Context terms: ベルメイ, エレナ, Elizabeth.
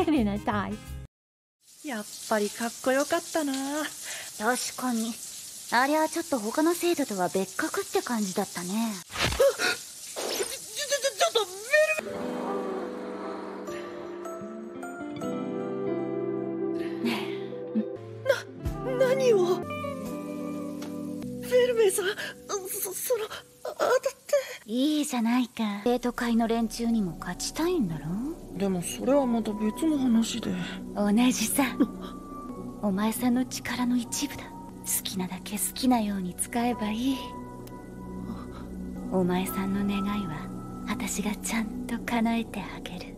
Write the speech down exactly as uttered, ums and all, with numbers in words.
エレナ大好き。やっぱりかっこよかったな。確かにあれはちょっと他の生徒とは別格って感じだったね。ちょ、ちょ、ちょっとベルな、何をベルメイさん、そ、そのあたっていいじゃないか。生徒会の連中にも勝ちたいんだろ。でもそれはまた別の話で。同じさお前さんの力の一部だ。好きなだけ好きなように使えばいい。お前さんの願いは私がちゃんと叶えてあげる。